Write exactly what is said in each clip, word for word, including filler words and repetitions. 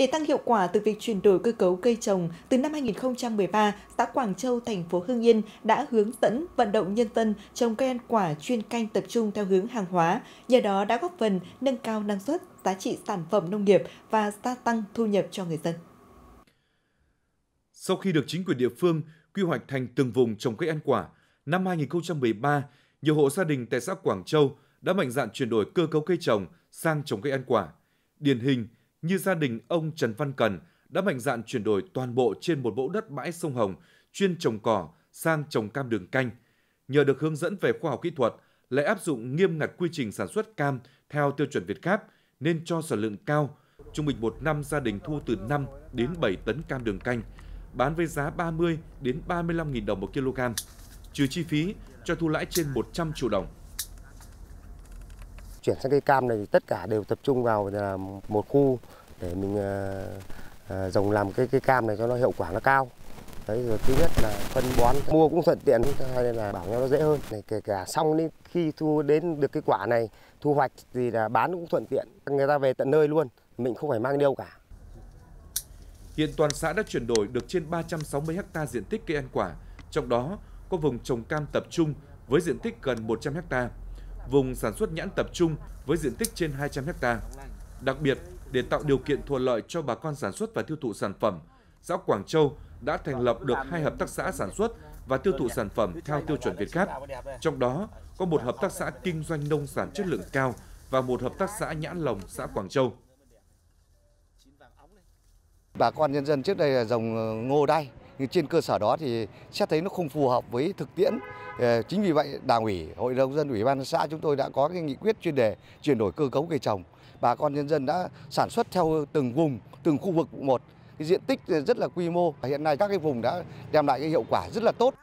Để tăng hiệu quả từ việc chuyển đổi cơ cấu cây trồng, từ năm hai nghìn không trăm mười ba, xã Quảng Châu, thành phố Hưng Yên đã hướng dẫn vận động nhân dân trồng cây ăn quả chuyên canh tập trung theo hướng hàng hóa, nhờ đó đã góp phần nâng cao năng suất, giá trị sản phẩm nông nghiệp và gia tăng thu nhập cho người dân. Sau khi được chính quyền địa phương quy hoạch thành từng vùng trồng cây ăn quả, năm hai nghìn không trăm mười ba, nhiều hộ gia đình tại xã Quảng Châu đã mạnh dạn chuyển đổi cơ cấu cây trồng sang trồng cây ăn quả. Điển hình như gia đình ông Trần Văn Cần đã mạnh dạn chuyển đổi toàn bộ trên một mẫu đất bãi sông Hồng chuyên trồng cỏ sang trồng cam đường canh. Nhờ được hướng dẫn về khoa học kỹ thuật, lại áp dụng nghiêm ngặt quy trình sản xuất cam theo tiêu chuẩn VietGAP nên cho sản lượng cao, trung bình một năm gia đình thu từ năm đến bảy tấn cam đường canh, bán với giá ba mươi đến ba mươi lăm nghìn đồng một kg, trừ chi phí cho thu lãi trên một trăm triệu đồng. Chuyển sang cây cam này thì tất cả đều tập trung vào một khu để mình trồng làm cái cây cam này cho nó hiệu quả nó cao. Đấy, rồi thứ nhất là phân bón mua cũng thuận tiện, thứ hai là bảo nhau nó dễ hơn. Này, kể cả xong đến khi thu đến được cái quả này thu hoạch thì là bán cũng thuận tiện, người ta về tận nơi luôn, mình không phải mang đi đâu cả. Hiện toàn xã đã chuyển đổi được trên ba trăm sáu mươi ha diện tích cây ăn quả, trong đó có vùng trồng cam tập trung với diện tích gần một trăm ha, vùng sản xuất nhãn tập trung với diện tích trên hai trăm ha. Đặc biệt, để tạo điều kiện thuận lợi cho bà con sản xuất và tiêu thụ sản phẩm, xã Quảng Châu đã thành lập được hai hợp tác xã sản xuất và tiêu thụ sản phẩm theo tiêu chuẩn VietGAP. Trong đó có một hợp tác xã kinh doanh nông sản chất lượng cao và một hợp tác xã nhãn lồng xã Quảng Châu. Bà con nhân dân trước đây là trồng ngô đay, nhưng trên cơ sở đó thì xét thấy nó không phù hợp với thực tiễn. Chính vì vậy, Đảng ủy, Hội đồng dân, Ủy ban xã chúng tôi đã có cái nghị quyết chuyên đề chuyển đổi cơ cấu cây trồng. Bà con nhân dân đã sản xuất theo từng vùng, từng khu vực một. Cái diện tích rất là quy mô và hiện nay các cái vùng đã đem lại cái hiệu quả rất là tốt.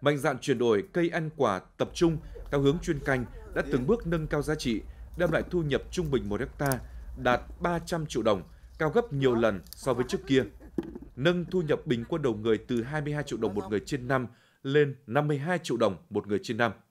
Mạnh dạn chuyển đổi cây ăn quả tập trung theo hướng chuyên canh đã từng bước nâng cao giá trị, đem lại thu nhập trung bình một hectare đạt ba trăm triệu đồng, cao gấp nhiều lần so với trước kia. Nâng thu nhập bình quân đầu người từ hai mươi hai triệu đồng một người trên năm lên năm mươi hai triệu đồng một người trên năm.